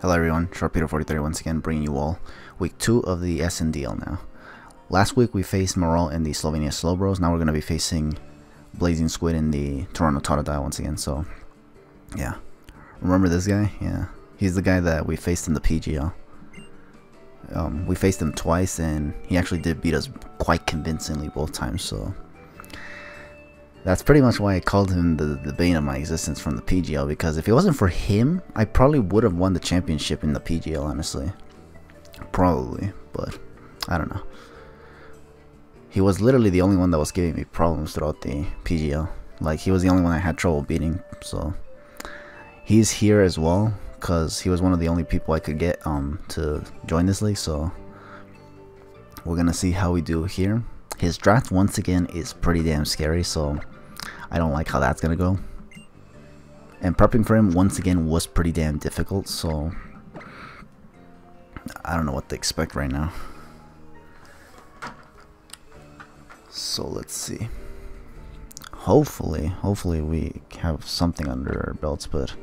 Hello everyone, Short Peter 43 once again, bringing you all week 2 of the SNDL now. Last week we faced Moral in the Slovenia Bros. Now we're going to be facing Blazin' Squid in the Toronto Totodile once again, so yeah. Remember this guy? Yeah. He's the guy that we faced in the PGL. We faced him twice and he actually did beat us quite convincingly both times, so that's pretty much why I called him the bane of my existence from the PGL, because if it wasn't for him, I probably would have won the championship in the PGL, honestly. Probably, but I don't know. He was literally the only one that was giving me problems throughout the PGL. Like, he was the only one I had trouble beating, so he's here as well, because he was one of the only people I could get to join this league, so we're going to see how we do here. His draft, once again, is pretty damn scary, so I don't like how that's gonna go. And prepping for him once again was pretty damn difficult, so I don't know what to expect right now. So let's see. Hopefully we have something under our belts, but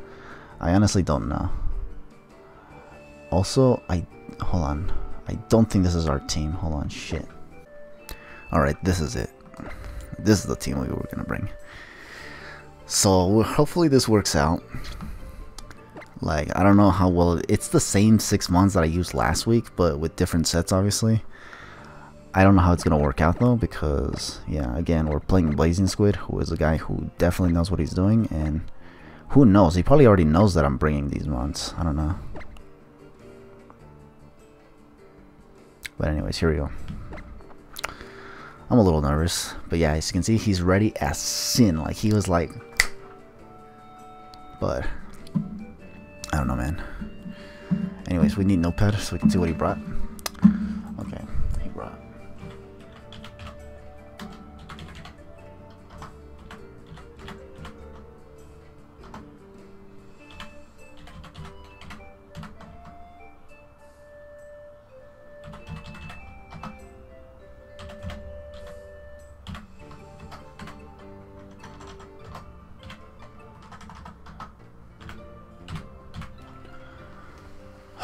I honestly don't know. Also, hold on. I don't think this is our team. Hold on, shit. Alright, this is it. This is the team we were gonna bring. So hopefully this works out. Like, I don't know how well it's the same 6 months that I used last week, but with different sets obviously. I don't know how it's gonna work out though, because yeah, again, we're playing Blazin' Squid, who is a guy who definitely knows what he's doing, and who knows, he probably already knows that I'm bringing these mons. I don't know. But anyways, here we go. I'm a little nervous, but yeah, as you can see, he's ready as sin. Like, he was like, but I don't know, man. Anyways, we need notepad so we can see what he brought. Okay, he brought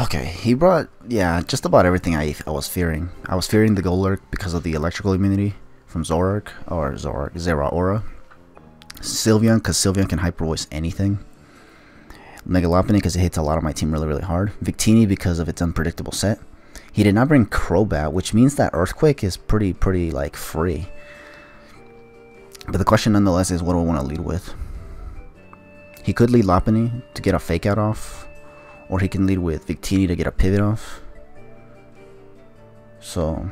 okay, he brought, yeah, just about everything I was fearing. I was fearing the Golurk because of the electrical immunity from Zeraora. Sylveon, because Sylveon can hyper voice anything. Lopunny, because it hits a lot of my team really, really hard. Victini, because of its unpredictable set. He did not bring Crobat, which means that Earthquake is pretty, like, free. But the question nonetheless is, what do I want to lead with? He could lead Lopunny to get a fake out off. Or he can lead with Victini to get a pivot off. So,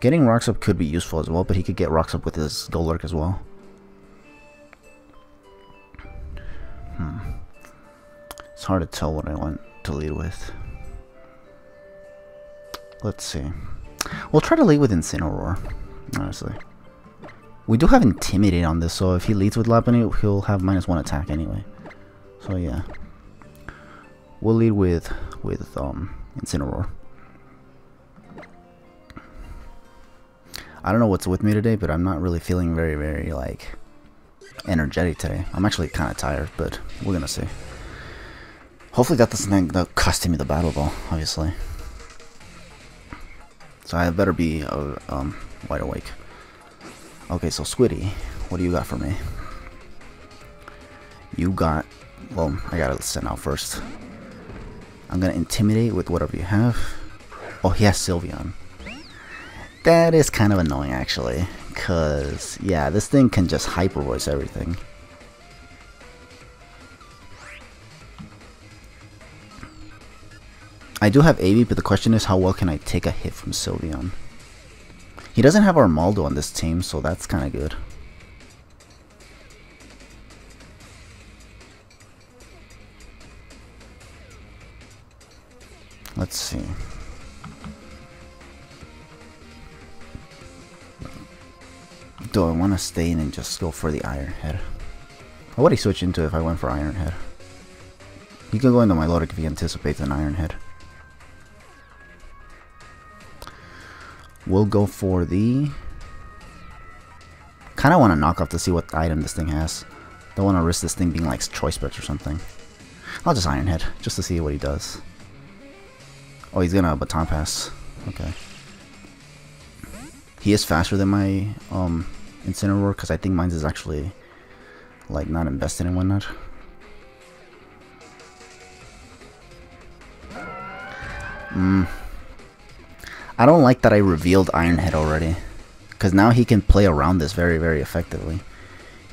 Getting rocks up could be useful as well, but he could get rocks up with his Golurk as well. It's hard to tell what I want to lead with. Let's see. We'll try to lead with Incineroar, honestly. We do have Intimidate on this, so if he leads with Lopunny, he'll have -1 attack anyway. So yeah. We'll lead with Incineroar. I don't know what's with me today, but I'm not really feeling very, like, energetic today. I'm actually kind of tired, but we're gonna see. Hopefully that doesn't cost me the battle ball, obviously. So I better be wide awake. Okay, so Squiddy, what do you got for me? You got, well, I gotta send out first. I'm gonna intimidate with whatever you have. Oh, he has Sylveon. That is kind of annoying actually, cause yeah, this thing can just hyper voice everything. I do have AV, but the question is how well can I take a hit from Sylveon? He doesn't have Armaldo on this team, so that's kind of good. Let's see. Do I want to stay in and just go for the Iron Head? What would he switch into if I went for Iron Head? He can go into Milotic if he anticipates an Iron Head. We'll go for the... Kind of want to knock off to see what item this thing has. Don't want to risk this thing being like Choice Pets or something. I'll just Iron Head, just to see what he does. Oh, he's gonna Baton Pass. Okay. He is faster than my Incineroar, because I think mine is actually like not invested in whatnot. I don't like that I revealed Iron Head already, because now he can play around this very, very effectively.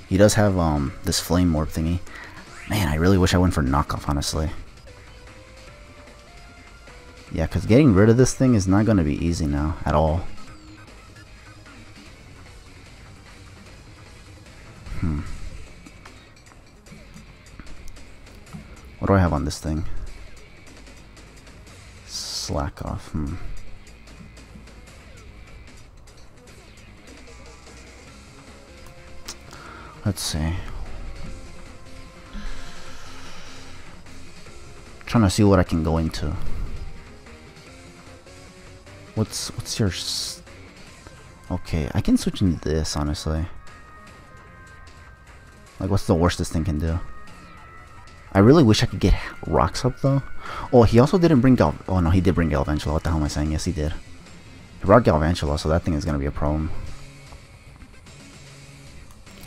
He does have this Flame Orb thingy. Man, I really wish I went for knockoff, honestly. Yeah, because getting rid of this thing is not going to be easy now at all. What do I have on this thing? Slack off. Let's see. I'm trying to see what I can go into. What's your? Okay, I can switch into this honestly. Like, what's the worst this thing can do? I really wish I could get rocks up though. Oh, he also didn't bring Oh no, he did bring Galvantula. What the hell am I saying? Yes, he did. He brought Galvantula, so that thing is gonna be a problem.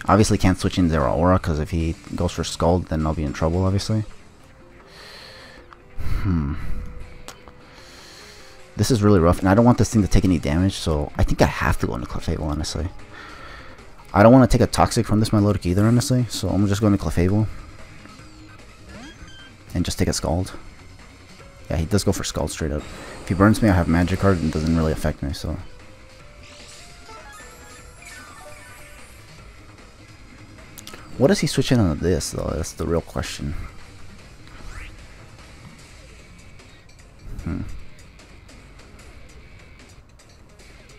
Obviously can't switch in Zeraora, because if he goes for Scald, then I'll be in trouble, obviously. This is really rough, and I don't want this thing to take any damage, so I think I have to go into Clefable, honestly. I don't want to take a Toxic from this Milotic either, honestly, so I'm just going to Clefable. And just take a Scald. Yeah, he does go for Scald straight up. If he burns me, I have Magikarp, and it doesn't really affect me, so... What does he switch in on this, though? That's the real question.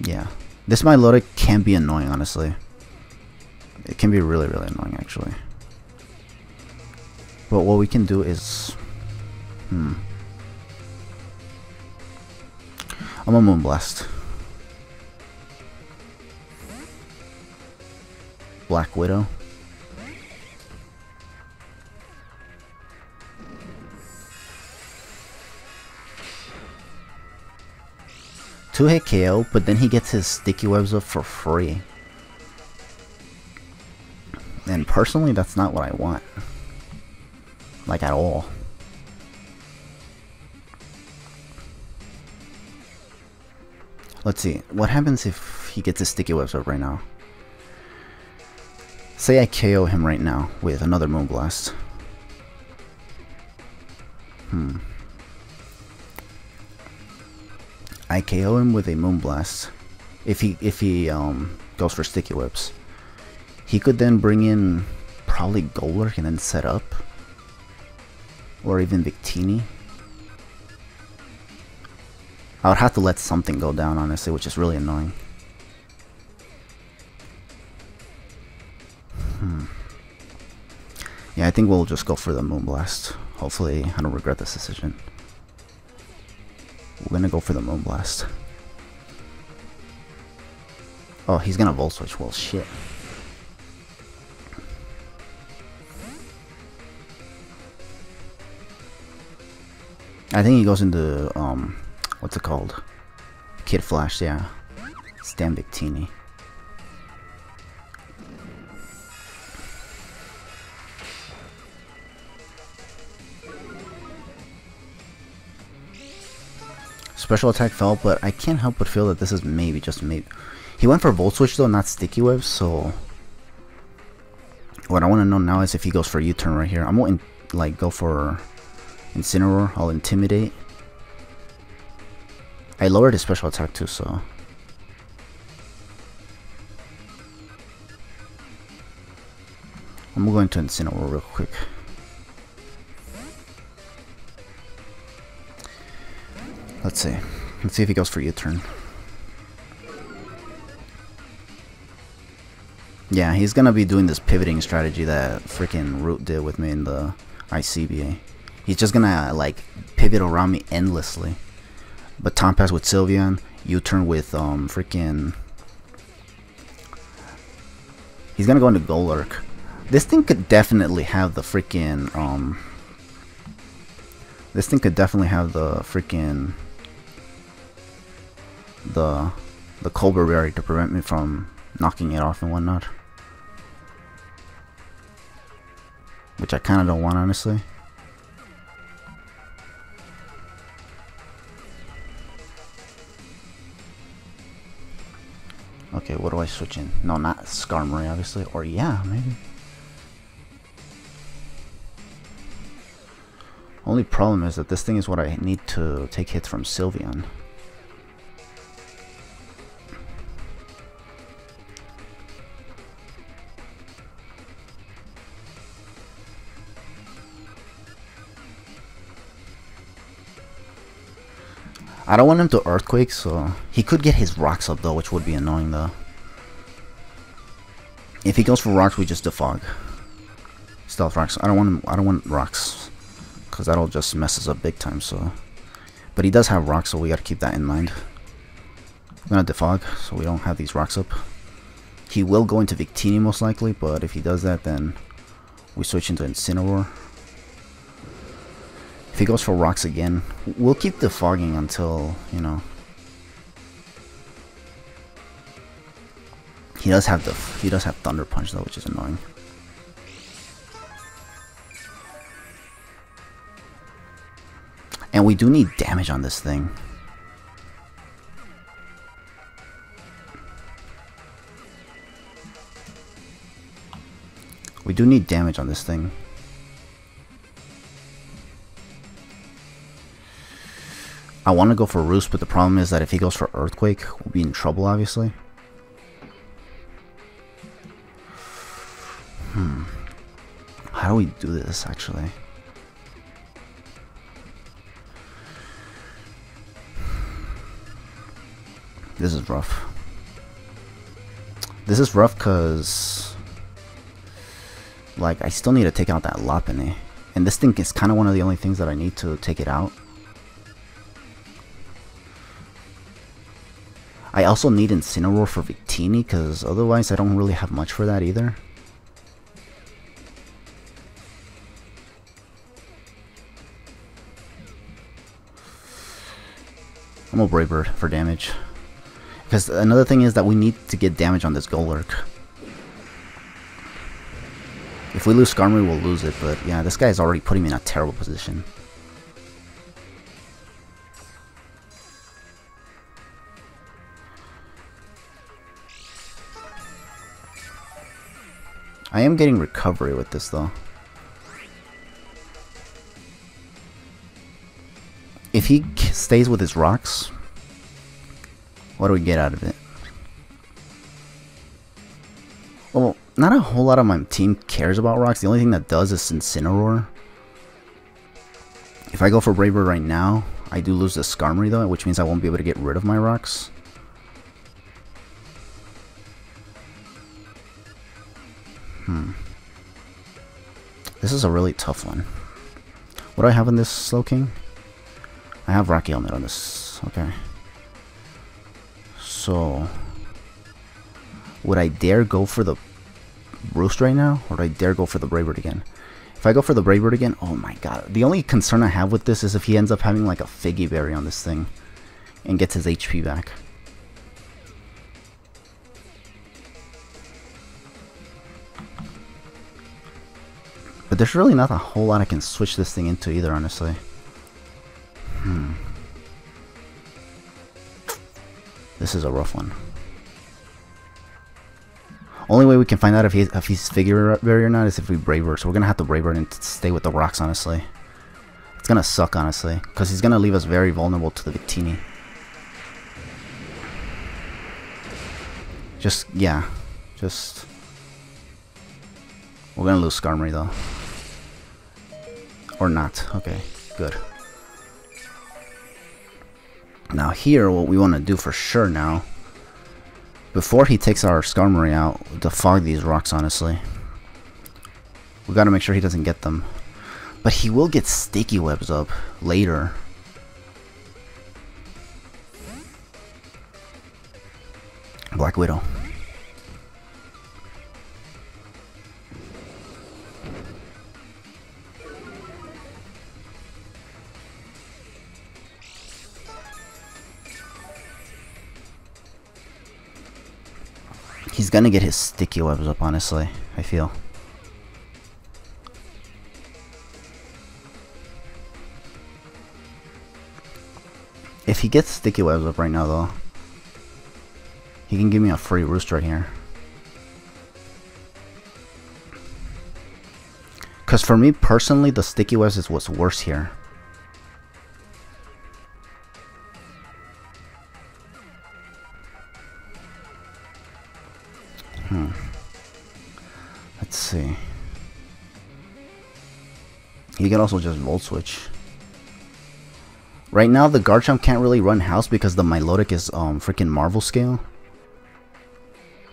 Yeah. This Milotic can be annoying, honestly. It can be really, really annoying, actually. But what we can do is... I'm a Moonblast. Black Widow. Two-hit KO, but then he gets his Sticky Webs up for free. And personally, that's not what I want. Like, at all. Let's see. What happens if he gets his Sticky Webs up right now? Say I KO him right now with another Moonblast. I KO him with a Moonblast. If he goes for Sticky Whips, he could then bring in probably Golurk and then set up, or even Victini. I would have to let something go down, honestly, which is really annoying. Yeah, I think we'll just go for the Moonblast. Hopefully, I don't regret this decision. We're gonna go for the Moonblast. Oh, he's gonna Volt Switch. Well, shit. I think he goes into, what's it called? Kid Flash, yeah. Stan Victini. Special attack fell, but I can't help but feel that this is maybe, just maybe. He went for Volt Switch though, not Sticky Webs, so... What I want to know now is if he goes for U-turn right here. I'm going to, like, go for Incineroar. I'll Intimidate. I lowered his special attack too, so... I'm going to Incineroar real quick. Let's see. Let's see if he goes for U-turn. Yeah, he's gonna be doing this pivoting strategy that freaking Root did with me in the ICBA. He's just gonna, like, pivot around me endlessly. Baton Pass with Sylveon, U-turn with, freaking... He's gonna go into Golurk. This thing could definitely have the freaking, This thing could definitely have the freaking the Cobra Berry to prevent me from knocking it off and whatnot, which I kind of don't want, honestly. Okay, what do I switch in? No, not Skarmory, obviously. Or yeah, maybe. Only problem is that this thing is what I need to take hits from Sylveon. I don't want him to Earthquake, so he could get his rocks up though, which would be annoying though. If he goes for rocks, we just defog. Stealth rocks. I don't want rocks, because that'll just mess us up big time. So, but he does have rocks, so we gotta keep that in mind. I'm gonna defog, so we don't have these rocks up. He will go into Victini most likely, but if he does that, then we switch into Incineroar. If he goes for rocks again, we'll keep defogging until, you know, he does have Thunder Punch though, which is annoying. And we do need damage on this thing. We do need damage on this thing. I want to go for Roost, but the problem is that if he goes for Earthquake, we'll be in trouble, obviously. How do we do this, actually? This is rough. This is rough because, like, I still need to take out that Lopunny. And this thing is kind of one of the only things that I need to take it out. I also need Incineroar for Victini, because otherwise I don't really have much for that either. I'm a Brave Bird for damage, because another thing is that we need to get damage on this Golurk. If we lose Skarmory, we'll lose it, but yeah, this guy is already putting me in a terrible position. I am getting recovery with this though. If he stays with his rocks, what do we get out of it? Well, not a whole lot of my team cares about rocks. The only thing that does is Incineroar. If I go for Brave Bird right now, I do lose the Skarmory though, which means I won't be able to get rid of my rocks. This is a really tough one. What do I have on this Slowking? I have Rocky Helmet on this. Okay. So, would I dare go for the Roost right now? Or would I dare go for the Brave Bird again? If I go for the Brave Bird again, oh my god. The only concern I have with this is if he ends up having like a Figgy Berry on this thing and gets his HP back. But there's really not a whole lot I can switch this thing into either, honestly. This is a rough one. Only way we can find out if he's Figure Berry or not is if we Brave Bird. So we're gonna have to Brave Bird and stay with the rocks, honestly. It's gonna suck, honestly, because he's gonna leave us very vulnerable to the Victini. We're gonna lose Skarmory though. Or not. Okay, good. Now here, what we want to do for sure now, before he takes our Skarmory out, defog these rocks, honestly. We gotta make sure he doesn't get them. But he will get Sticky Webs up later. Black Widow. He's gonna get his sticky webs up, honestly, I feel. If he gets sticky webs up right now, though, he can give me a free roost right here. Because for me, personally, the sticky webs is what's worse here. Let's see. He can also just Volt Switch. Right now, the Garchomp can't really run house because the Milotic is freaking Marvel Scale.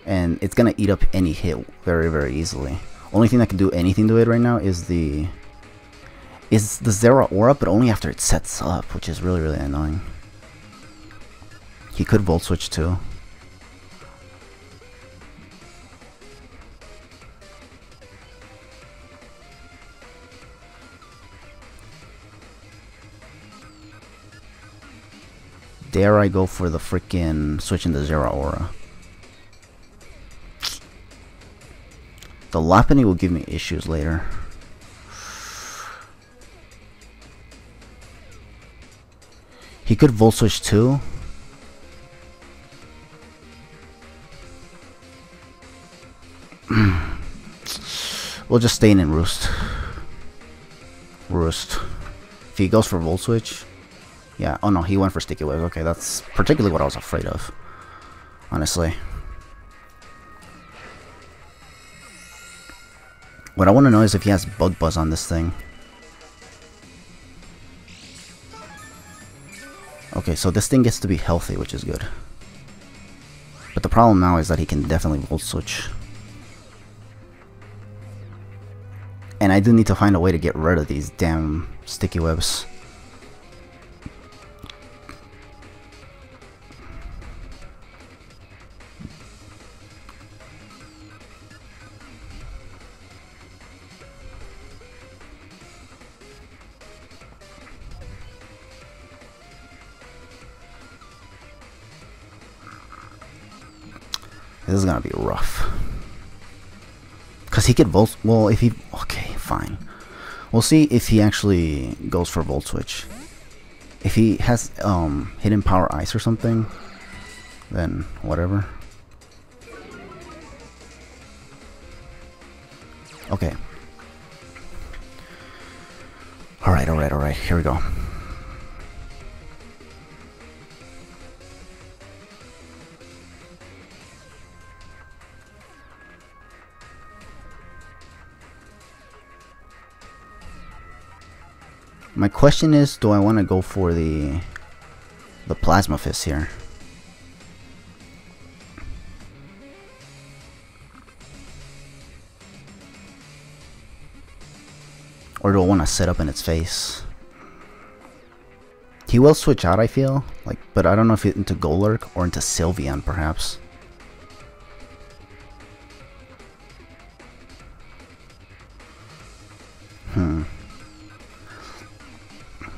And it's going to eat up any hit very easily. Only thing that can do anything to it right now is the Zeraora, but only after it sets up, which is really annoying. He could Volt Switch too. Dare I go for the freaking switch into Zeraora? The Lopunny will give me issues later. He could Volt Switch too. We'll just stay in and Roost. If he goes for Volt Switch. Yeah, oh no, he went for Sticky Waves. Okay, that's particularly what I was afraid of, honestly. What I want to know is if he has Bug Buzz on this thing. Okay, so this thing gets to be healthy, which is good. But the problem now is that he can definitely Volt Switch. And I do need to find a way to get rid of these damn sticky webs. This is gonna be rough. Cause he could Volt. Well, if he. Okay, fine. We'll see if he actually goes for Volt Switch. If he has Hidden Power Ice or something, then whatever. Okay. All right. Here we go. My question is, do I want to go for the Plasma Fist here? Or do I want to set up in its face? He will switch out, I feel, like, but I don't know if it's into Golurk or into Sylveon perhaps.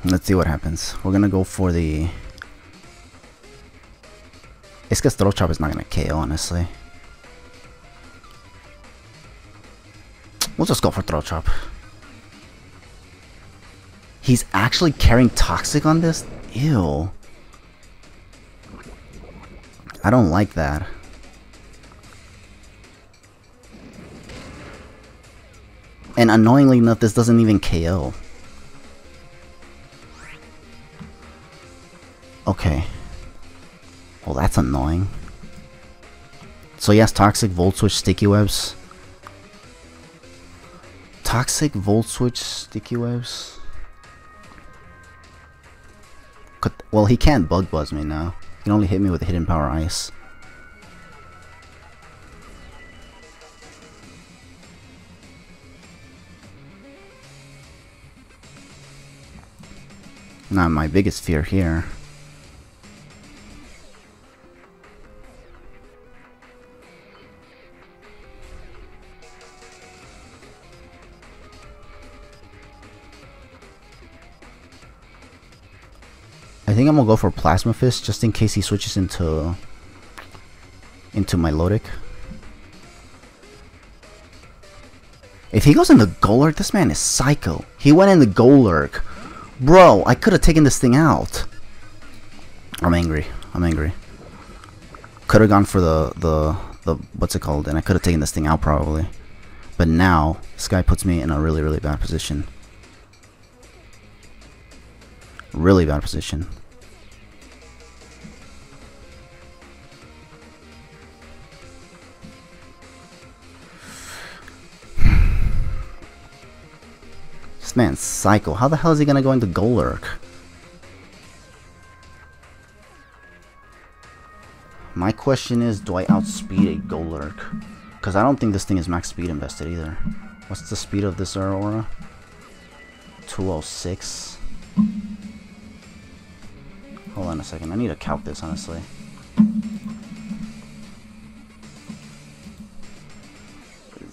Let's see what happens. We're gonna go for the. It's because Throat Chop is not gonna KO, honestly. We'll just go for Throat Chop. He's actually carrying Toxic on this? Ew. I don't like that. And annoyingly enough, this doesn't even KO. Okay. Well, that's annoying. So yes, Toxic, Volt Switch, Sticky Webs. Toxic, Volt Switch, Sticky Webs. Could, well, he can't Bug Buzz me now. He can only hit me with Hidden Power Ice. Not my biggest fear here. I think I'm gonna go for Plasma Fist just in case he switches into Milotic. If he goes into Golurk, this man is psycho. He went into Golurk. Bro, I could have taken this thing out. I'm angry. I'm angry. Could have gone for the what's it called? And I could have taken this thing out probably. But now, this guy puts me in a really, really bad position. Really bad position. This man's psycho. How the hell is he gonna go into Golurk? My question is, do I outspeed a Golurk? Because I don't think this thing is max speed invested either. What's the speed of this Zeraora? 206. Hold on a second. I need to calc this, honestly.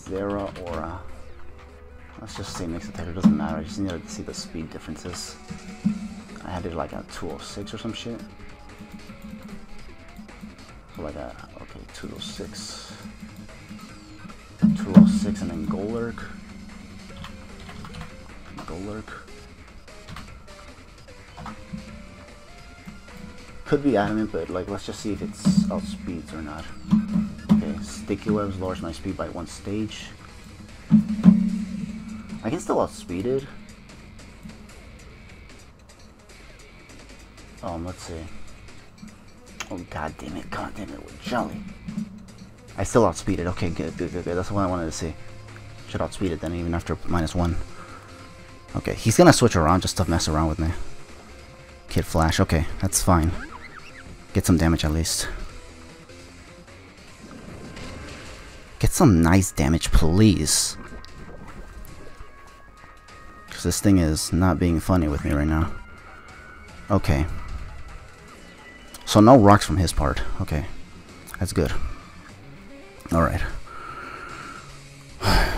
Zeraora. Let's just say mixed attacker, doesn't matter. I just need to see the speed differences. I had it like at 206 or some shit. So like a, okay, 206. 206 and then Golurk. Could be adamant, but like, let's just see if it's outspeeds or not. Okay, Sticky Webs lowers my speed by one stage. I can still outspeed it. Let's see. Oh, god damn it, we're jolly. I still outspeed it. Okay, good, good, good, good. That's what I wanted to see. Should outspeed it then, even after -1. Okay, he's gonna switch around just to mess around with me. Kid Flash, okay, that's fine. Get some damage at least. Get some nice damage, please. Because this thing is not being funny with me right now. Okay. So no rocks from his part. Okay. That's good. Alright.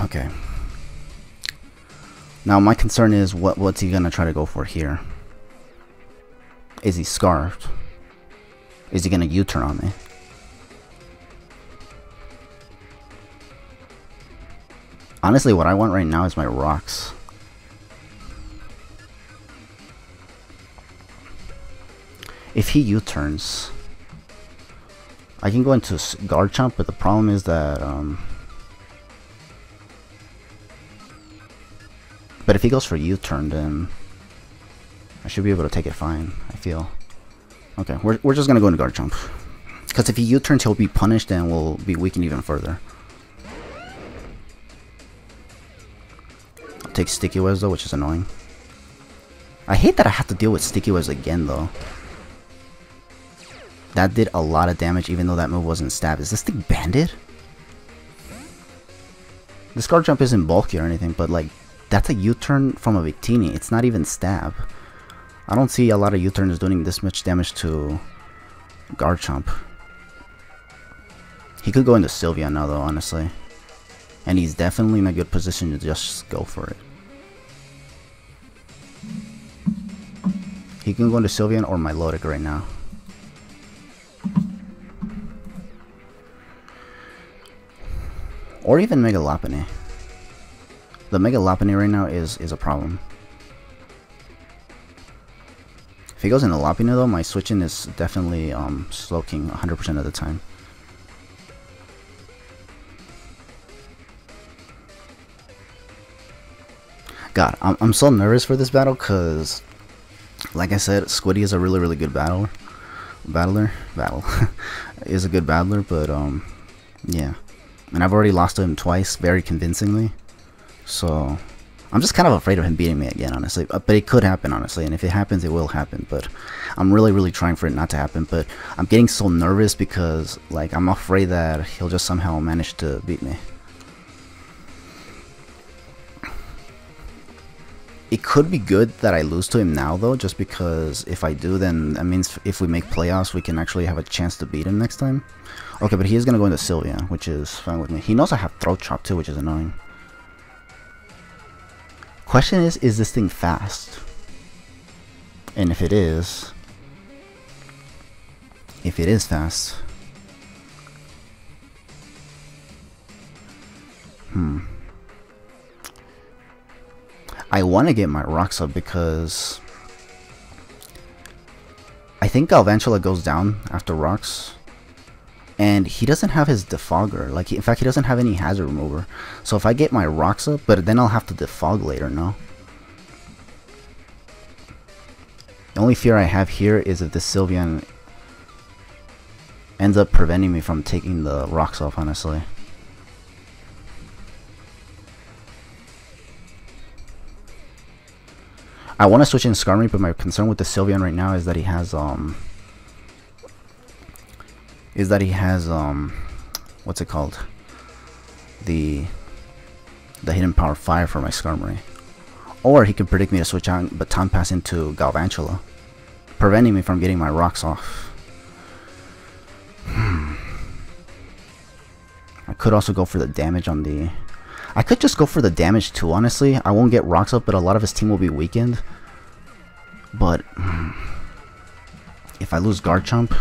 Okay. Now my concern is what's he gonna try to go for here? Is he scarfed? Is he gonna U-turn on me? Honestly, what I want right now is my rocks. If he U-turns, I can go into Garchomp, but the problem is that, but if he goes for U-turn, then I should be able to take it fine, I feel. Okay, we're just gonna go into Garchomp. Because if he U-turns, he'll be punished and we'll be weakened even further. I'll take Sticky Webs though, which is annoying. I hate that I have to deal with Sticky Webs again though. That did a lot of damage even though that move wasn't stabbed. Is this thing banded? This Garchomp isn't bulky or anything, but like, that's a U-turn from a Victini. It's not even stab. I don't see a lot of U-turns doing this much damage to Garchomp. He could go into Sylveon now though, honestly. And he's definitely in a good position to just go for it. He can go into Sylveon or Milotic right now. Or even Mega Lopunny. The Mega Lopunny right now is a problem. If he goes into Lopunny though, my switching is definitely Slowking 100% of the time. God, I'm so nervous for this battle because, like I said, Squiddy is a really, really good battler, is a good battler, but yeah. And I've already lost to him twice, very convincingly. So I'm just kind of afraid of him beating me again, honestly. But it could happen, honestly. And if it happens, it will happen. But I'm really, really trying for it not to happen. But I'm getting so nervous because, like, I'm afraid that he'll just somehow manage to beat me. It could be good that I lose to him now, though, just because if I do, then that means if we make playoffs, we can actually have a chance to beat him next time. Okay, but he is going to go into Sylveon, which is fine with me. He knows I have Throat Chop, too, which is annoying. Question is this thing fast? And if it is fast, I want to get my rocks up because I think Galvantula goes down after rocks, and he doesn't have his defogger. Like, in fact, he doesn't have any hazard remover. So if I get my rocks up, but then I'll have to defog later, no? The only fear I have here is if this Sylveon ends up preventing me from taking the rocks off, honestly. I want to switch in Skarmory, but my concern with the Sylveon right now is that he has what's it called? The hidden power fire for my Skarmory. Or he could predict me to switch out but time pass into Galvantula, preventing me from getting my rocks off. I could also go for the damage on the... I could just go for the damage too, honestly. I won't get rocks up, but a lot of his team will be weakened. But if I lose Garchomp,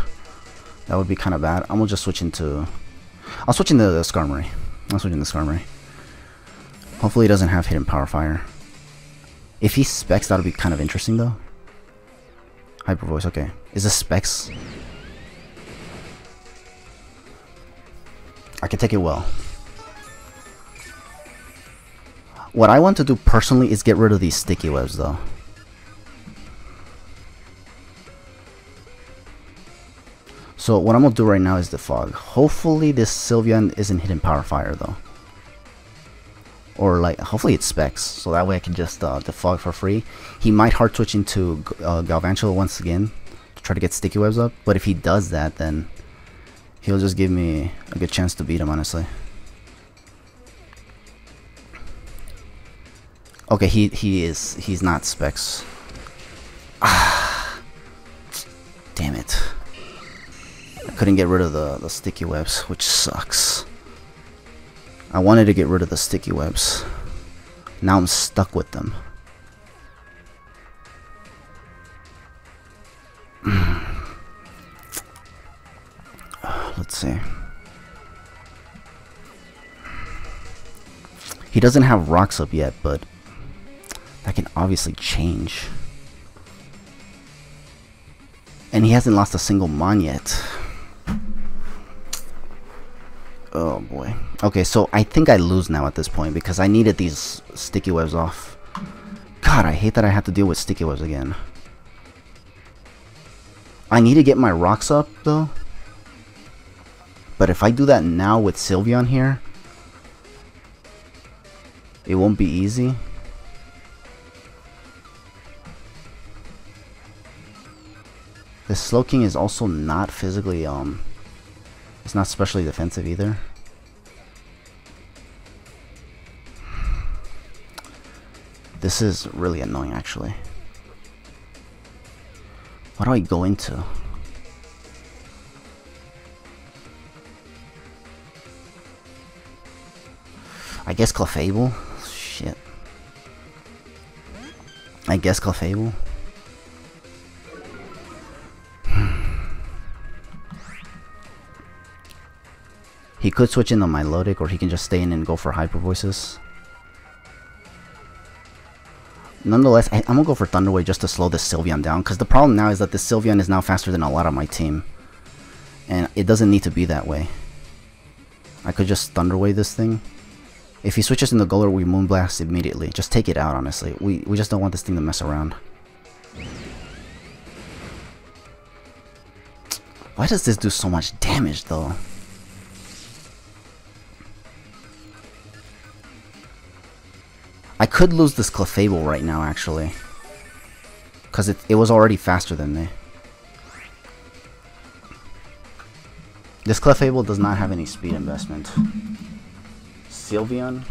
that would be kind of bad. I'm gonna just switch into... I'll switch into the Skarmory. I'll switch into the Skarmory. Hopefully he doesn't have hidden power fire. If he specs, that'll be kind of interesting though. Hyper voice, okay. Is this specs? I can take it well. What I want to do personally is get rid of these sticky webs though. So what I'm gonna do right now is defog. Hopefully this Sylveon isn't hidden power fire though. Or like, hopefully it's specs, so that way I can just defog for free. He might hard switch into Galvantula once again to try to get sticky webs up, but if he does that then he'll just give me a good chance to beat him, honestly. Okay, he's not specs. Ah, damn it. I couldn't get rid of the sticky webs, which sucks. I wanted to get rid of the sticky webs. Now I'm stuck with them. Let's see. He doesn't have rocks up yet, but that can obviously change. And he hasn't lost a single Mon yet. Oh boy. Okay, so I think I lose now at this point because I needed these sticky webs off. God, I hate that I have to deal with sticky webs again. I need to get my rocks up though. But if I do that now with Sylveon here, it won't be easy. The Slowking is also not physically, it's not specially defensive either. This is really annoying, actually. What do I go into? I guess Clefable? Shit. I guess Clefable? He could switch into Milotic, or he can just stay in and go for Hyper Voices. Nonetheless, I'm gonna go for Thunder Wave just to slow this Sylveon down, because the problem now is that this Sylveon is now faster than a lot of my team. And it doesn't need to be that way. I could just Thunder Wave this thing. If he switches into Golurk, we Moonblast immediately. Just take it out, honestly. We just don't want this thing to mess around. Why does this do so much damage, though? I could lose this Clefable right now, actually. Because it was already faster than me. This Clefable does not have any speed investment. Sylveon.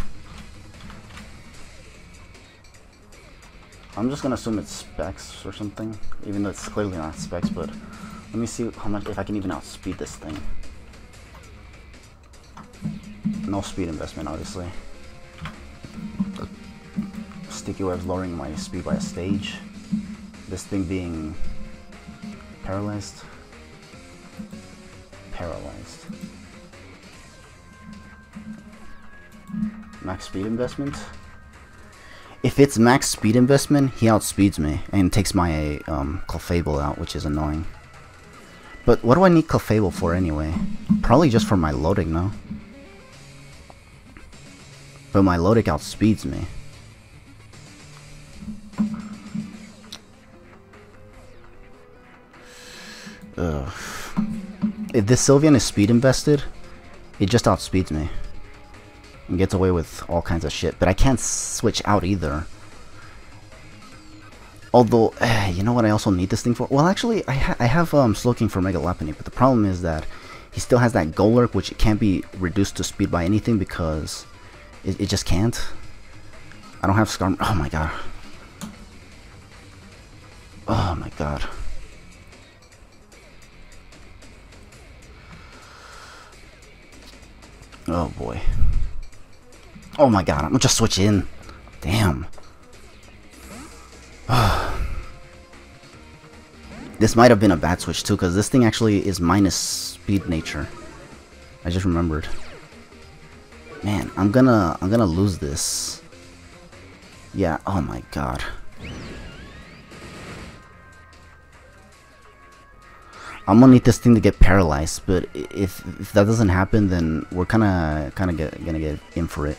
I'm just going to assume it's specs or something. Even though it's clearly not specs, but... Let me see how much, if I can even outspeed this thing. No speed investment, obviously. Sticky webs lowering my speed by a stage. This thing being paralyzed. Paralyzed. Max speed investment. If it's max speed investment, he outspeeds me and takes my Clefable out, which is annoying. But what do I need Clefable for anyway? Probably just for my Milotic now. But my Milotic outspeeds me. Ugh. If this Sylveon is speed invested, it just outspeeds me and gets away with all kinds of shit. But I can't switch out either. Although, you know what I also need this thing for? Well, actually, I have Slowking for Mega Lopunny, but the problem is that he still has that Golurk, which it can't be reduced to speed by anything because it just can't. I don't have Skarmory. Oh my god. Oh my god. Oh boy. Oh my god, I'm gonna just switch in. Damn. This might have been a bad switch too, because this thing actually is minus speed nature. I just remembered. Man, I'm gonna lose this. Yeah, oh my god. I'm gonna need this thing to get paralyzed, but if that doesn't happen, then we're gonna get in for it.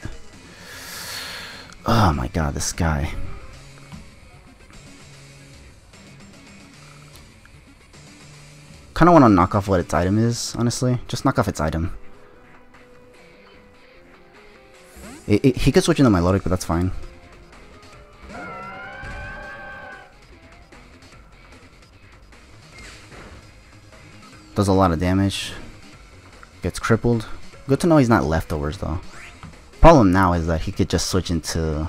Oh my god, this guy. Kinda wanna knock off what its item is, honestly. Just knock off its item. He could switch into Milotic, but that's fine. Does a lot of damage. Gets crippled. Good to know he's not leftovers though. Problem now is that he could just switch into...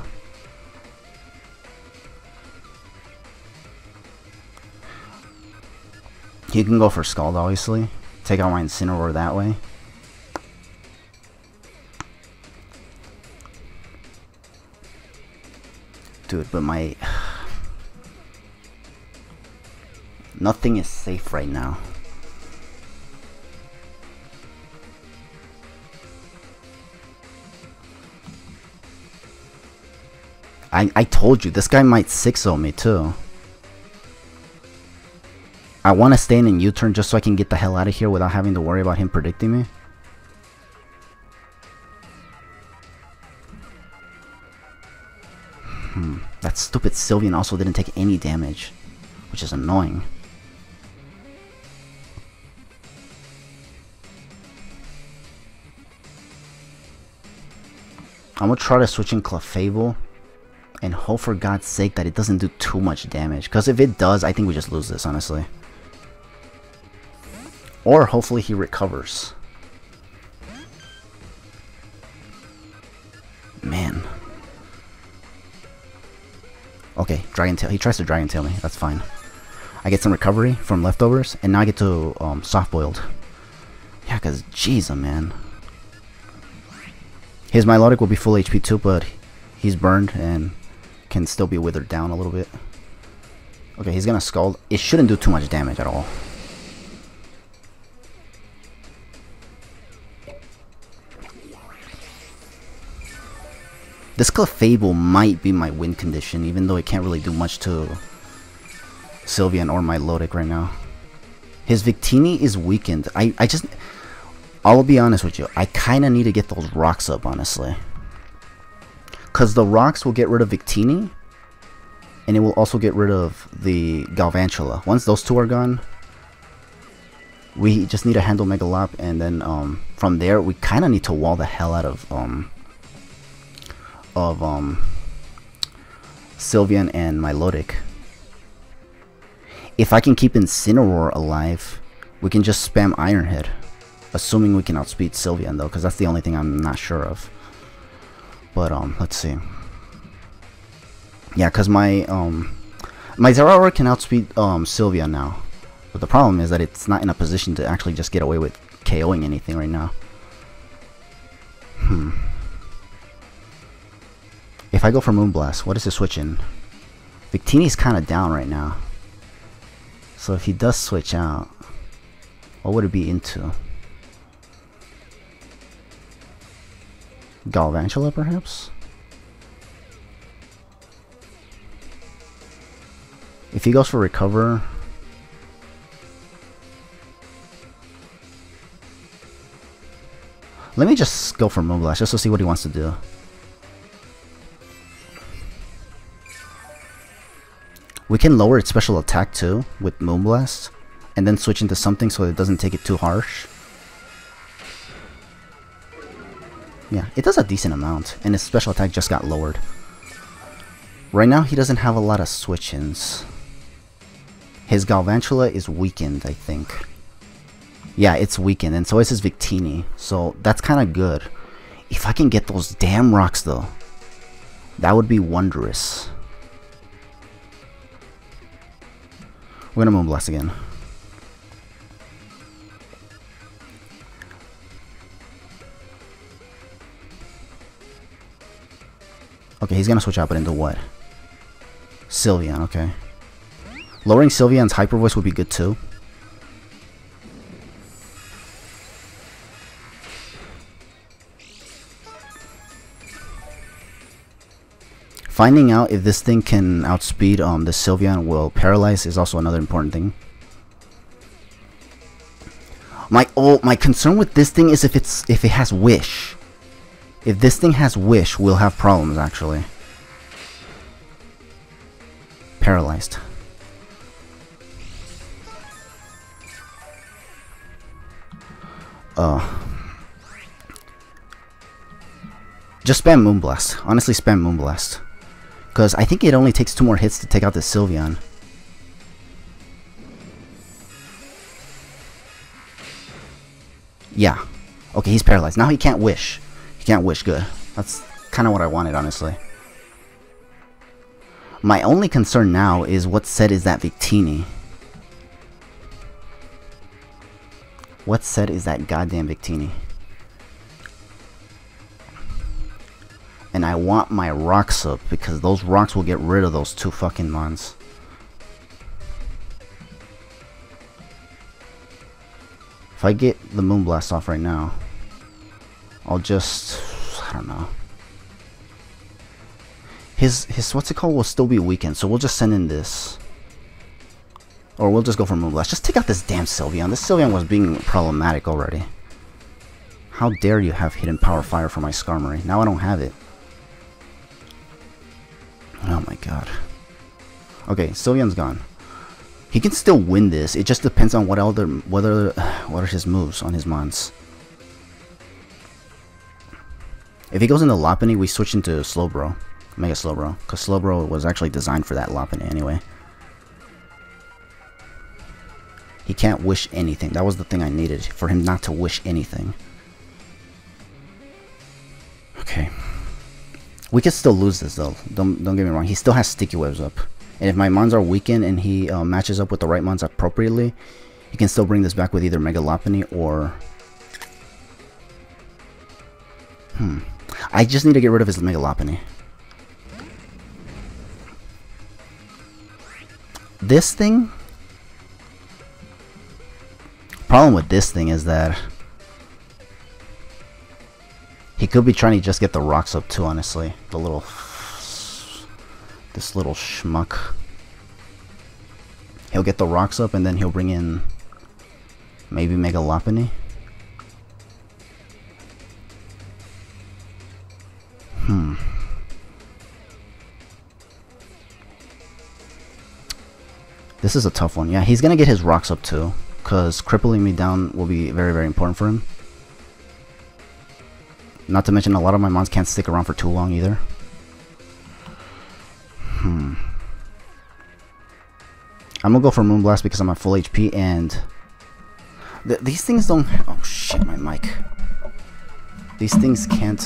He can go for Scald, obviously. Take out my Incineroar that way. Dude, but my... Nothing is safe right now. I told you, this guy might 6-0 me too. I want to stay in and U-turn just so I can get the hell out of here without having to worry about him predicting me. That stupid Sylveon also didn't take any damage, which is annoying. I'm gonna try to switch in Clefable. And hope for God's sake that it doesn't do too much damage. Because if it does, I think we just lose this, honestly. Or hopefully he recovers. Man. Okay, Dragon Tail. He tries to Dragon Tail me. That's fine. I get some recovery from leftovers. And now I get to Soft Boiled. Yeah, because Jesus, man. His Milotic will be full HP too, but he's burned and... can still be withered down a little bit. Okay, he's gonna Scald. It shouldn't do too much damage at all. This Clefable might be my win condition, even though it can't really do much to Sylveon or Milotic right now. His Victini is weakened. I'll be honest with you, I kinda need to get those rocks up, honestly. Because the rocks will get rid of Victini, and it will also get rid of the Galvantula. Once those two are gone, we just need to handle Megalop, and then from there, we kind of need to wall the hell out of Sylveon and Milotic. If I can keep Incineroar alive, we can just spam Iron Head, assuming we can outspeed Sylveon though, because that's the only thing I'm not sure of. But let's see. Yeah, cause my Zeraora can outspeed Sylveon now, but the problem is that it's not in a position to actually just get away with KOing anything right now. If I go for Moonblast, what is his switch in? Victini's kind of down right now, so if he does switch out, what would it be into? Galvantula, perhaps? If he goes for recover, let me just go for Moonblast just to see what he wants to do. We can lower its special attack too with Moonblast, and then switch into something so it doesn't take it too harsh. Yeah, it does a decent amount, and his special attack just got lowered. Right now, he doesn't have a lot of switch-ins. His Galvantula is weakened, I think. Yeah, it's weakened, and so is his Victini, so that's kind of good. If I can get those damn rocks, though, that would be wondrous. We're gonna Moonblast again. Okay, he's gonna switch out, but into what? Sylveon, okay. Lowering Sylveon's Hyper Voice would be good too. Finding out if this thing can outspeed the Sylveon will paralyze is also another important thing. My concern with this thing is if it has Wish. If this thing has Wish, we'll have problems, actually. Paralyzed. Just spam Moonblast. Honestly, spam Moonblast. Because I think it only takes 2 more hits to take out the Sylveon. Yeah. Okay, he's paralyzed. Now he can't Wish. You can't wish, good. That's kind of what I wanted, honestly. My only concern now is what's said is that Victini. What's said is that goddamn Victini. And I want my rocks up because those rocks will get rid of those 2 fucking mons. If I get the Moonblast off right now, I'll just, I don't know. His what's it called will still be weakened, so we'll just send in this. Or we'll just go for Moonblast. Just take out this damn Sylveon. This Sylveon was being problematic already. How dare you have hidden power fire for my Skarmory. Now I don't have it. Oh my god. Okay, Sylveon's gone. He can still win this. It just depends on what are his moves on his mons. If he goes into Lopunny, we switch into Slowbro. Mega Slowbro. Because Slowbro was actually designed for that Lopunny anyway. He can't wish anything. That was the thing I needed. For him not to wish anything. Okay. We could still lose this though. Don't get me wrong. He still has Sticky Webs up. And if my mons are weakened and he matches up with the right mons appropriately, he can still bring this back with either Mega Lopunny or... I just need to get rid of his Mega Lopunny. This thing? Problem with this thing is that he could be trying to just get the rocks up too, honestly. This little schmuck. He'll get the rocks up and then he'll bring in maybe Mega Lopunny. This is a tough one. Yeah, he's gonna get his rocks up too, because crippling me down will be very, very important for him. Not to mention a lot of my mons can't stick around for too long either. I'm gonna go for Moonblast because I'm at full HP and... These things don't... Oh shit, my mic. These things can't...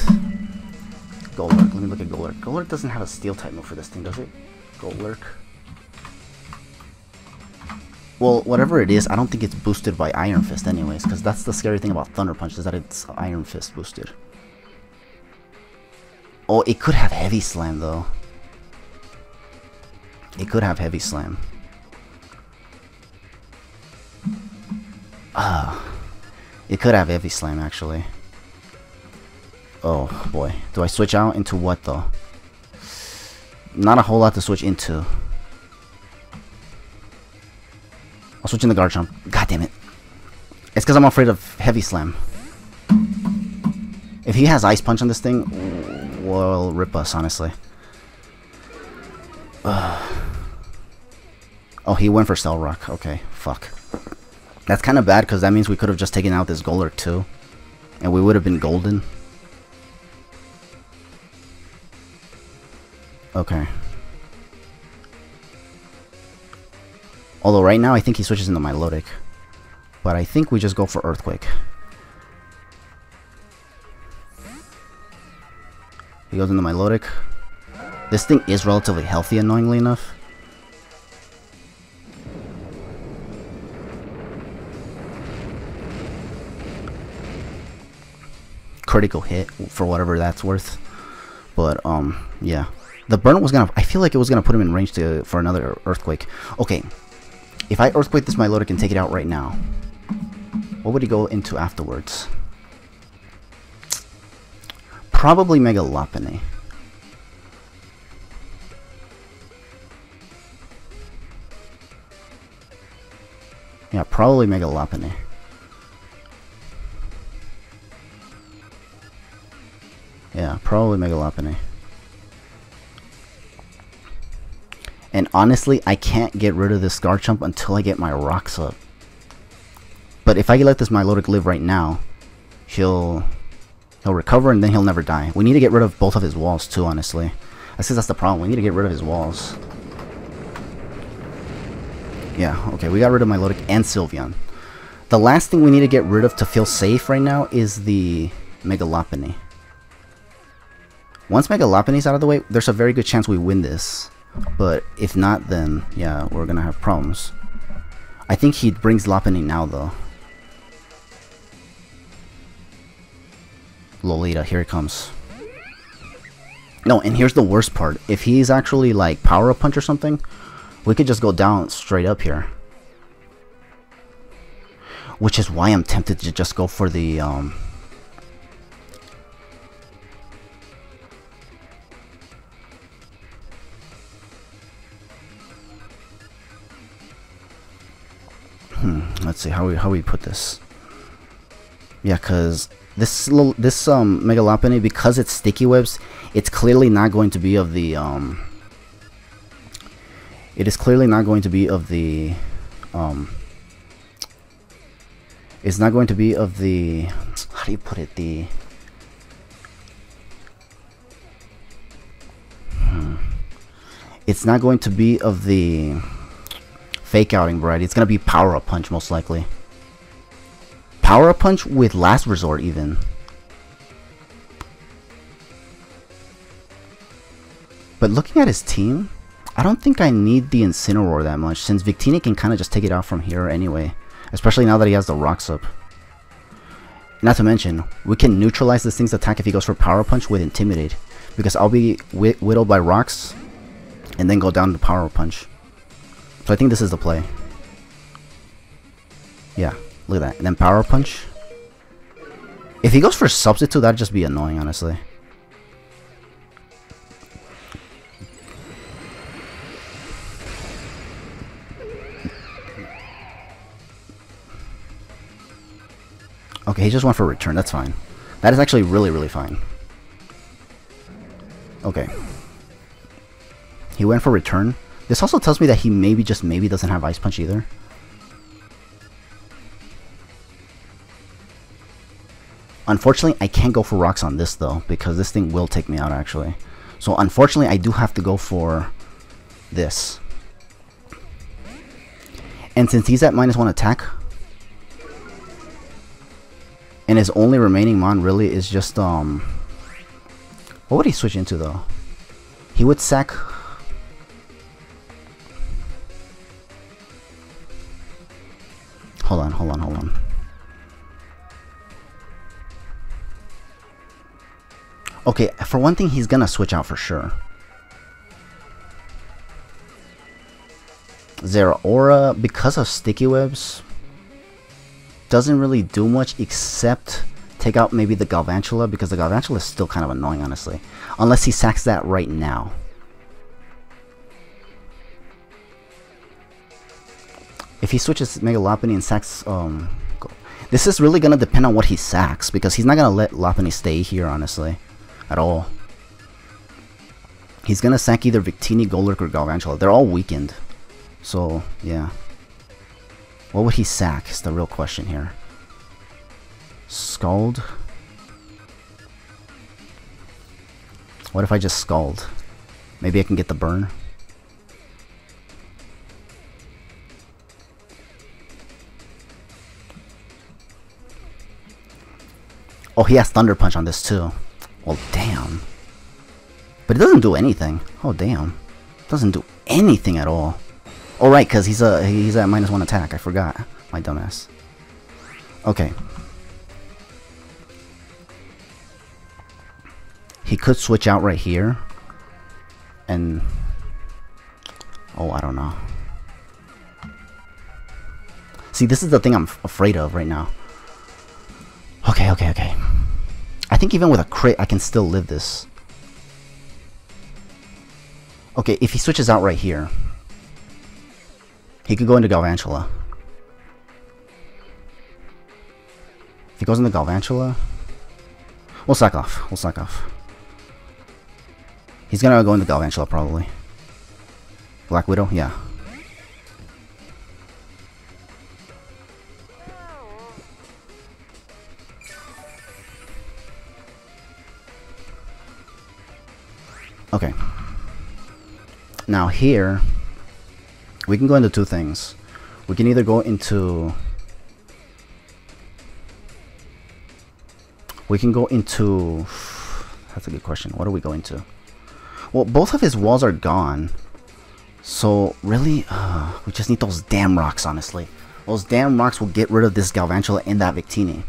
Golurk, let me look at Golurk. Golurk doesn't have a steel type move for this thing, does it? Golurk. Well, whatever it is, I don't think it's boosted by Iron Fist anyways, because that's the scary thing about Thunder Punch, is that it's Iron Fist boosted. Oh, it could have Heavy Slam though. It could have Heavy Slam. It could have Heavy Slam actually. Oh boy, do I switch out into what though? Not a whole lot to switch into. I'll switch into Garchomp. God damn it. It's because I'm afraid of Heavy Slam. If he has Ice Punch on this thing, will rip us, honestly. Oh, he went for Cell Rock. Okay, fuck. That's kind of bad because that means we could have just taken out this Golurk too. And we would have been golden. Okay. Although right now I think he switches into Milotic. But I think we just go for Earthquake. He goes into Milotic. This thing is relatively healthy, annoyingly enough. Critical hit for whatever that's worth, but yeah, the burn was gonna, I feel like it was gonna put him in range to for another Earthquake. Okay, if I Earthquake this Milotic and take it out right now, what would he go into afterwards? Probably Mega Lopunny. Yeah, probably Mega Lopunny. Yeah, probably Megalopunny. And honestly, I can't get rid of this Garchomp until I get my rocks up. But if I let this Milotic live right now, he'll recover and then he'll never die. We need to get rid of both of his walls too, honestly. I guess that's the problem. We need to get rid of his walls. Yeah, okay, we got rid of Milotic and Sylveon. The last thing we need to get rid of to feel safe right now is the Megalopunny. Once Megalopony's out of the way, there's a very good chance we win this. But if not, then, yeah, we're gonna have problems. I think he brings Lopunny now, though. Lolita, here it comes. No, and here's the worst part. If he's actually, like, Power Up Punch or something, we could just go down straight up here. Which is why I'm tempted to just go for the, let's see how we put this. Yeah, cause this Megalopunny, because it's sticky webs, it's clearly not going to be of the it's not going to be of the, how do you put it, the it's not going to be of the Fake Outing variety. It's gonna be Power Up Punch most likely. Power Up Punch with Last Resort even. But looking at his team, I don't think I need the Incineroar that much since Victini can kind of just take it out from here anyway. Especially now that he has the rocks up. Not to mention, we can neutralize this thing's attack if he goes for Power Up Punch with Intimidate. Because I'll be whittled by rocks and then go down to Power Up Punch. So I think this is the play. Yeah, look at that. And then Power Punch. If he goes for Substitute, that'd just be annoying, honestly. Okay, he just went for Return. That's fine. That is actually really, really fine. Okay. He went for Return. This also tells me that he maybe, just maybe, doesn't have Ice Punch either. Unfortunately, I can't go for rocks on this though, because this thing will take me out actually. So unfortunately, I do have to go for this. And since he's at -1 attack, and his only remaining mon really is just, what would he switch into though? He would sack... Hold on. Okay, for one thing, he's gonna switch out for sure. Zeraora, because of Sticky Webs, doesn't really do much except take out maybe the Galvantula, because the Galvantula is still kind of annoying, honestly. Unless he sacks that right now. If he switches Mega Lopunny and sacks... This is really going to depend on what he sacks, because he's not going to let Lopunny stay here, honestly. At all. He's going to sack either Victini, Golurk, or Galvantula. They're all weakened. So, yeah. What would he sack is the real question here. Scald? What if I just Scald? Maybe I can get the burn. Oh, he has Thunder Punch on this too. Well, damn. But it doesn't do anything. Oh, damn. Doesn't do anything at all. Oh, right, because he's at minus one attack. I forgot. My dumbass. Okay. He could switch out right here. And... oh, I don't know. See, this is the thing I'm afraid of right now. Okay, okay, okay. I think even with a crit, I can still live this. Okay, if he switches out right here, he could go into Galvantula. If he goes into Galvantula, we'll sack off. We'll sack off. He's gonna go into Galvantula probably. Black Widow, yeah. Okay. Now here, we can go into two things. We can either go into... we can go into... that's a good question. What do we go into? Well, both of his walls are gone. So, really? We just need those damn rocks, honestly. Those damn rocks will get rid of this Galvantula and that Victini.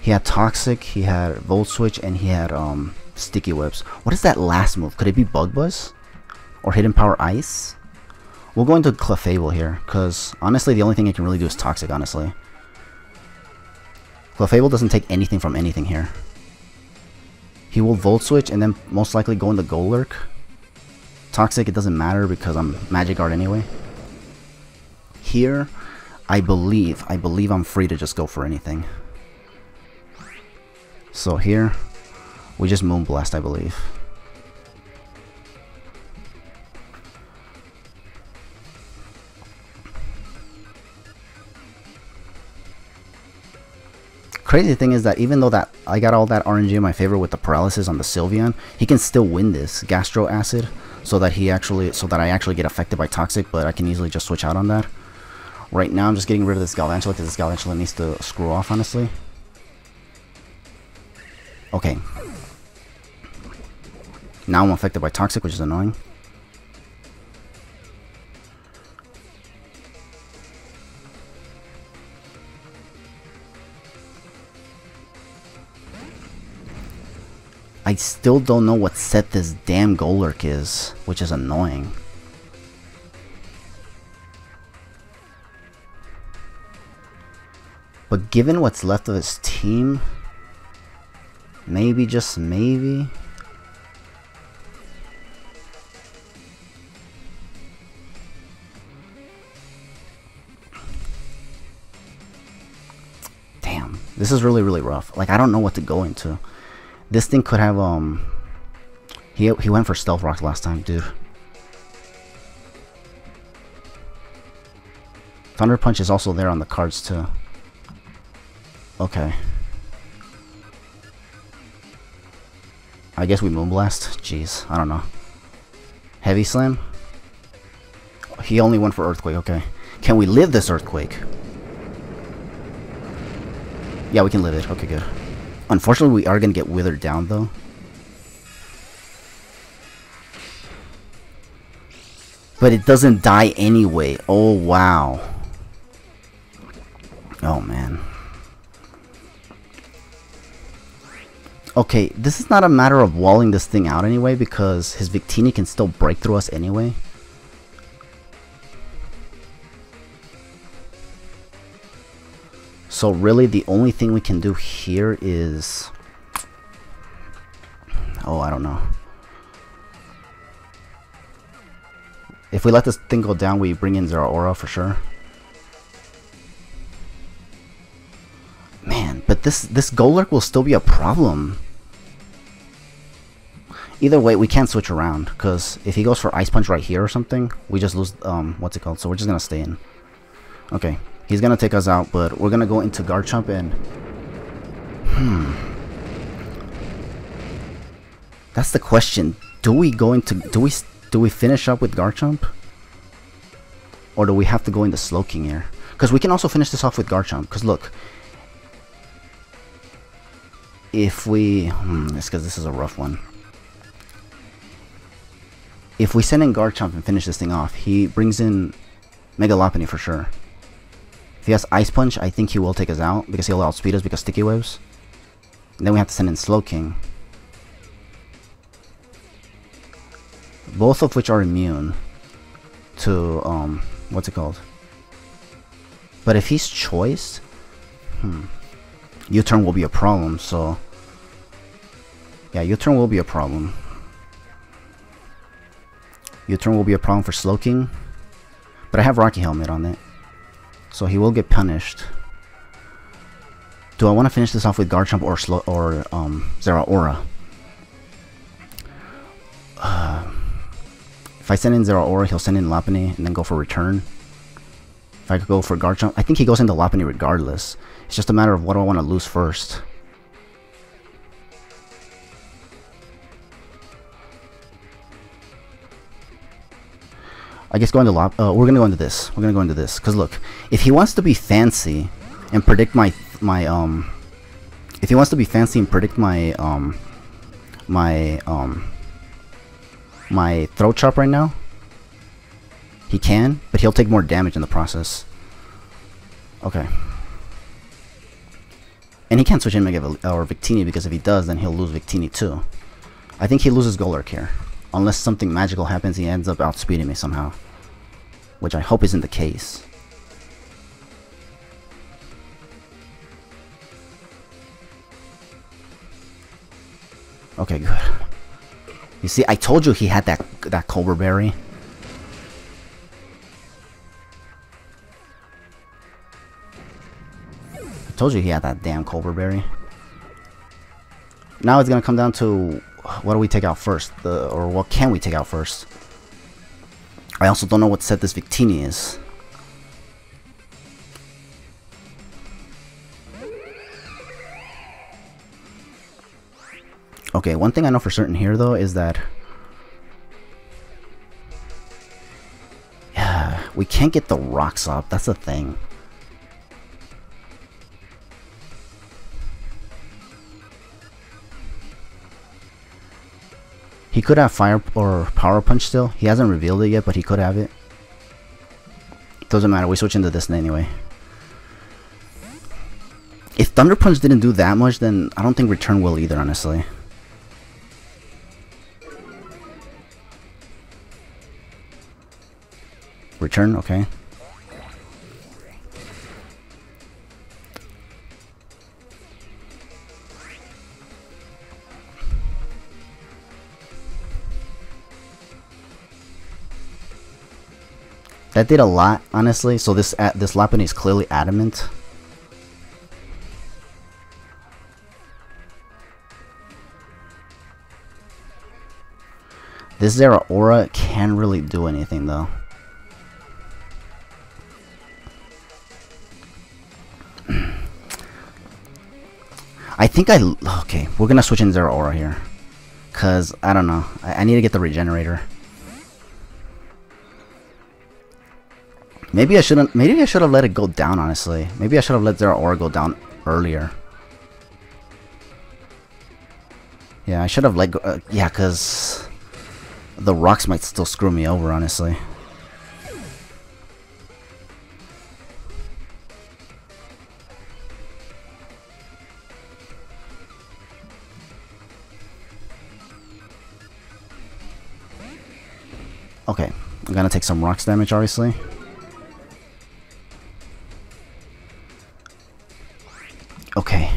He had Toxic, he had Volt Switch, and he had Sticky Whips. What is that last move? Could it be Bug Buzz? Or Hidden Power Ice? We'll go into Clefable here, because honestly the only thing it can really do is Toxic, honestly. Clefable doesn't take anything from anything here. He will Volt Switch and then most likely go into Golurk. Toxic, it doesn't matter because I'm Magic Guard anyway. Here, I believe I'm free to just go for anything. So here, we just Moonblast, I believe. Crazy thing is that even though that I got all that RNG in my favor with the paralysis on the Sylveon, he can still win this Gastro Acid, so that I actually get affected by Toxic, but I can easily just switch out on that. Right now, I'm just getting rid of this Galvantula because this Galvantula needs to screw off, honestly. Okay. Now I'm affected by Toxic, which is annoying. I still don't know what set this damn Golurk is, which is annoying. But given what's left of his team, maybe, just maybe. Damn, this is really, really rough. Like, I don't know what to go into. This thing could have he went for Stealth Rock last time, dude. Thunder Punch is also there on the cards too. Okay. I guess we Moonblast? Jeez, I don't know. Heavy Slam? He only went for Earthquake, okay. Can we live this Earthquake? Yeah, we can live it. Okay, good. Unfortunately, we are going to get withered down, though. But it doesn't die anyway. Oh, wow. Oh, man. Okay, this is not a matter of walling this thing out anyway, because his Victini can still break through us anyway. So really, the only thing we can do here is... oh, I don't know. If we let this thing go down, we bring in Zeraora for sure. Man, but this Golurk will still be a problem. Either way, we can't switch around, because if he goes for Ice Punch right here or something, we just lose, what's it called? So we're just going to stay in. Okay, he's going to take us out, but we're going to go into Garchomp and... That's the question. Do we go into... Do we finish up with Garchomp? Or do we have to go into Slowking here? Because we can also finish this off with Garchomp, because look... If we... it's because this is a rough one. If we send in Garchomp and finish this thing off, he brings in Mega Lopunny for sure. If he has Ice Punch, I think he will take us out, because he'll outspeed us because Sticky Waves. And then we have to send in Slowking. Both of which are immune to, what's it called? But if he's Choice, U-turn will be a problem, so... Yeah, U-turn will be a problem. U-turn will be a problem for Slowking. But I have Rocky Helmet on it, so he will get punished. Do I want to finish this off with Garchomp or Zeraora? If I send in Zeraora, he'll send in Lopunny and then go for Return. If I could go for Garchomp, I think he goes into Lopunny regardless. It's just a matter of what do I want to lose first. I guess going to we're gonna go into this. We're gonna go into this because look, if he wants to be fancy and predict my Throat Chop right now, he can, but he'll take more damage in the process. Okay. And he can't switch in Mega or Victini, because if he does, then he'll lose Victini too. I think he loses Golurk here. Unless something magical happens, he ends up outspeeding me somehow. Which I hope isn't the case. Okay, good. You see, I told you he had that Cobra Berry. I told you he had that damn Cobra Berry. Now it's gonna come down to... What do we take out first? Or what can we take out first? I also don't know what set this Victini is. Okay, one thing I know for certain here though is that... Yeah, we can't get the rocks up, that's the thing. He could have Fire or Power Punch still. He hasn't revealed it yet, but he could have it. Doesn't matter, we switch into this anyway. If Thunder Punch didn't do that much, then I don't think Return will either, honestly. Return, okay. That did a lot, honestly, so this Lopunny is clearly adamant. This Zeraora can't really do anything, though. I think okay, we're gonna switch in Zeraora here. Because, I don't know, I need to get the Regenerator. Maybe I should have let it go down, honestly. Maybe I should have let Zeraora go down earlier. Yeah, I should have let go, yeah, because the rocks might still screw me over, honestly. Okay, I'm gonna take some rocks damage, obviously. Okay.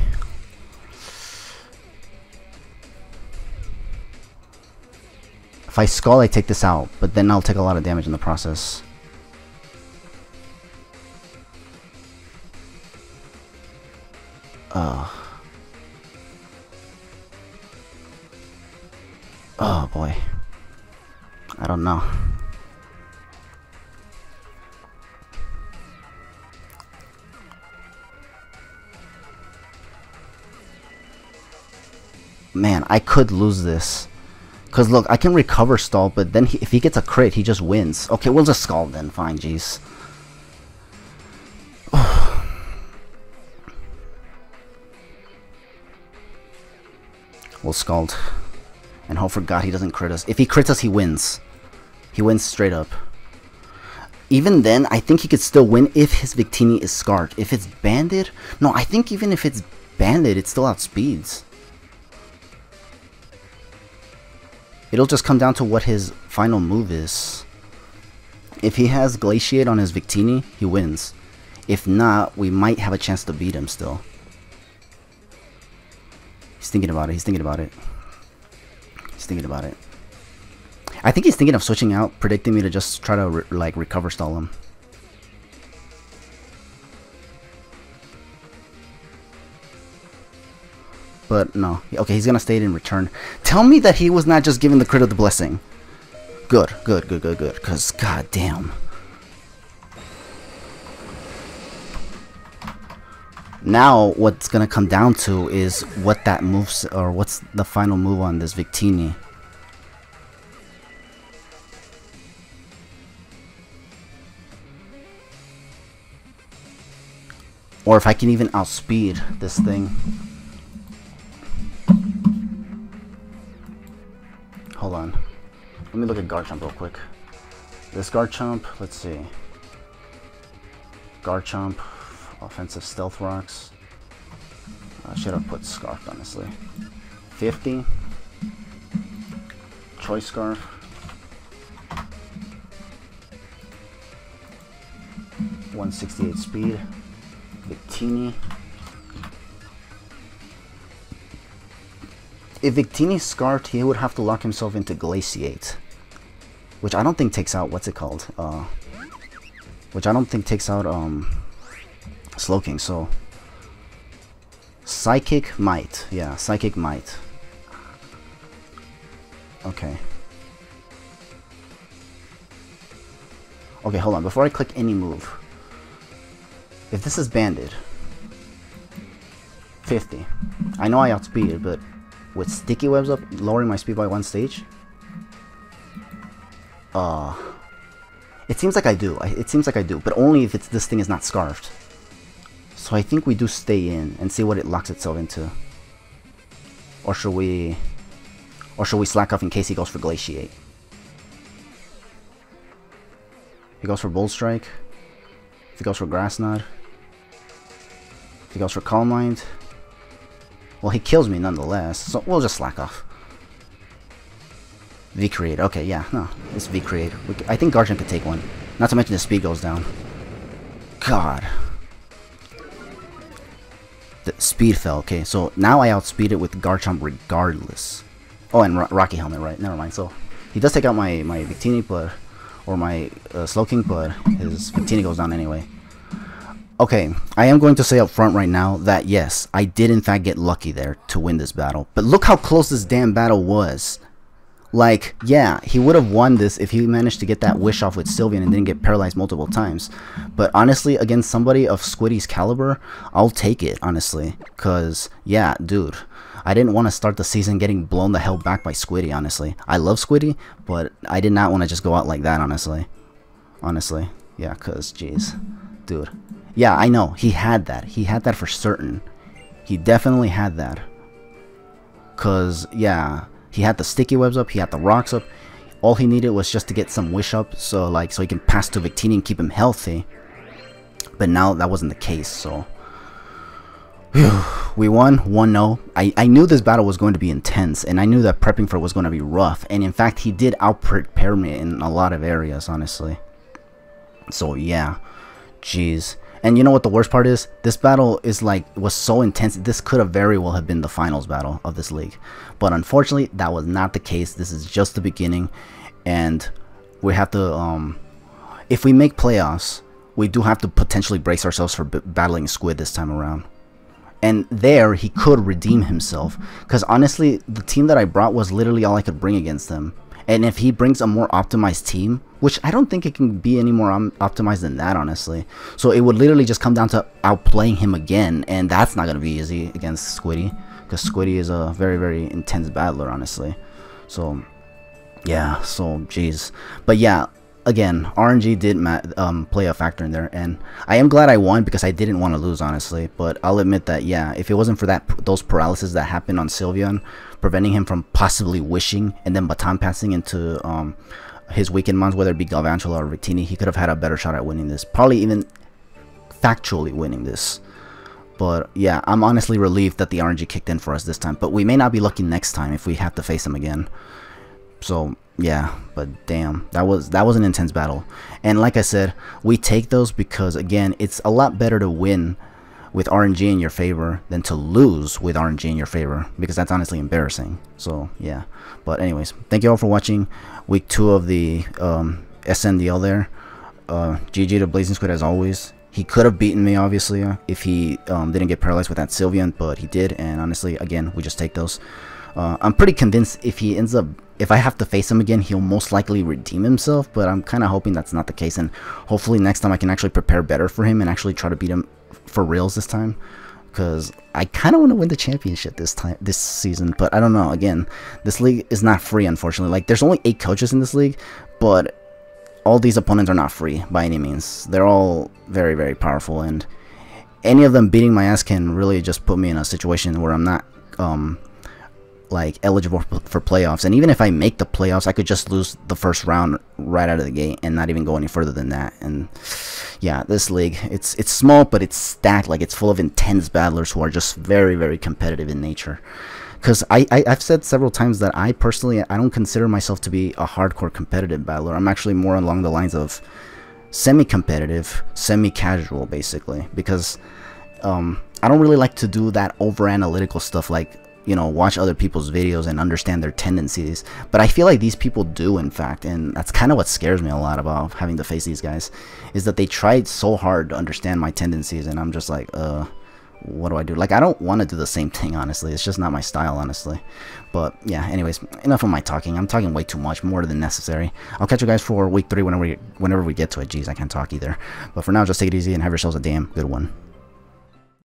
If I Skull, I take this out, but then I'll take a lot of damage in the process. Oh boy. I don't know. Man, I could lose this. Because look, I can recover stall, but then if he gets a crit, he just wins. Okay, we'll just Scald then. Fine, jeez. We'll Scald. And hope for God he doesn't crit us. If he crits us, he wins. He wins straight up. Even then, I think he could still win if his Victini is scarred. If it's banded? No, I think even if it's banded, it still outspeeds. It'll just come down to what his final move is. If he has Glaciate on his Victini, he wins. If not, we might have a chance to beat him still. He's thinking about it. He's thinking about it. He's thinking about it. I think he's thinking of switching out, predicting me to just try to like recover stall him. But no. Okay, he's gonna stay it in return. Tell me that he was not just giving the crit of the blessing. Good, good, good, good, good. Cause goddamn. Now what's gonna come down to is what that moves, or what's the final move on this Victini. Or if I can even outspeed this thing. Hold on. Let me look at Garchomp real quick. This Garchomp, let's see. Garchomp, offensive stealth rocks. I should have put Scarf, honestly. 50. Choice Scarf. .168 speed. Victini. If Victini scarred, he would have to lock himself into Glaciate, which I don't think takes out, what's it called? Which I don't think takes out Slowking, so Psychic Might, yeah, Psychic Might. Okay. Okay, hold on, before I click any move. If this is banded, 50. I know I outspeed, but with Sticky Webs up, lowering my speed by one stage? It seems like I do. It seems like I do, but only if it's, this thing is not scarfed. So I think we do stay in and see what it locks itself into. Or should we slack off in case he goes for Glaciate? If he goes for Bold Strike, if he goes for Grass Knot, if he goes for Calm Mind, well, he kills me nonetheless, so we'll just slack off. V-Create, okay, yeah, no, it's V-Create. I think Garchomp could take one. Not to mention his speed goes down. God. The speed fell, okay, so now I outspeed it with Garchomp regardless. Oh, and Rocky Helmet, right, never mind. So he does take out my Victini, but, or my Slowking, but his Victini goes down anyway. Okay, I am going to say up front right now that yes, I did in fact get lucky there to win this battle. But look how close this damn battle was. Like, yeah, he would have won this if he managed to get that wish off with Sylveon and didn't get paralyzed multiple times. But honestly, against somebody of Squiddy's caliber, I'll take it, honestly. Because, yeah, dude, I didn't want to start the season getting blown the hell back by Squiddy, honestly. I love Squiddy, but I did not want to just go out like that, honestly. Honestly, yeah, because, jeez, dude. Yeah, I know. He had that. He had that for certain. He definitely had that. Because, yeah, he had the Sticky Webs up. He had the Rocks up. All he needed was just to get some Wish up so, like, so he can pass to Victini and keep him healthy. But now that wasn't the case, so... Whew. We won 1-0. I knew this battle was going to be intense, and I knew that prepping for it was going to be rough. And, in fact, he did out-prepare me in a lot of areas, honestly. So, yeah. Jeez. And you know what the worst part is? This battle is like, was so intense, this could have very well have been the finals battle of this league. But unfortunately, that was not the case. This is just the beginning, and we have to, if we make playoffs, we do have to potentially brace ourselves for battling Squid this time around. And there, he could redeem himself, because honestly, the team that I brought was literally all I could bring against them. And if he brings a more optimized team, which I don't think it can be any more optimized than that, honestly. So it would literally just come down to outplaying him again, and that's not going to be easy against Squiddy, because Squiddy is a very, very intense battler, honestly. So, yeah, so, jeez. But yeah, again, RNG did play a factor in there, and I am glad I won because I didn't want to lose, honestly. But I'll admit that, yeah, if it wasn't for those paralysis that happened on Sylveon, preventing him from possibly wishing and then baton passing into his weakened mons, whether it be Galvantula or Victini, he could have had a better shot at winning this, probably even factually winning this. But yeah, I'm honestly relieved that the RNG kicked in for us this time, but we may not be lucky next time if we have to face him again. So yeah, but damn, that was an intense battle. And like I said, we take those because, again, it's a lot better to win with RNG in your favor than to lose with RNG in your favor, because that's honestly embarrassing. So yeah, but anyways, thank you all for watching week 2 of the SNDL there. GG to Blazin' Squid as always. He could have beaten me, obviously, if he didn't get paralyzed with that Sylveon, but he did, and honestly, again, we just take those. I'm pretty convinced if he ends up, if I have to face him again, he'll most likely redeem himself, but I'm kind of hoping that's not the case, and hopefully next time I can actually prepare better for him and actually try to beat him for reals this time, because I kind of want to win the championship this time, this season, but I don't know. Again, this league is not free, unfortunately. Like, there's only 8 coaches in this league, but all these opponents are not free by any means. They're all very, very powerful, and any of them beating my ass can really just put me in a situation where I'm not, like, eligible for playoffs. And even if I make the playoffs, I could just lose the first round right out of the gate and not even go any further than that. And yeah, this league, it's small, but it's stacked. Like, it's full of intense battlers who are just very, very competitive in nature. Because I've said several times that I personally, I don't consider myself to be a hardcore competitive battler. I'm actually more along the lines of semi-competitive, semi-casual, basically, because I don't really like to do that over-analytical stuff, like, you know, watch other people's videos and understand their tendencies. But I feel like these people do, in fact, and that's kind of what scares me a lot about having to face these guys, is that they tried so hard to understand my tendencies, and I'm just like, what do I do? Like, I don't want to do the same thing, honestly. It's just not my style, honestly. But yeah, anyways, enough of my talking. I'm talking way too much, more than necessary. I'll catch you guys for week 3 whenever we get to it. Jeez, I can't talk either. But for now, just take it easy and have yourselves a damn good one.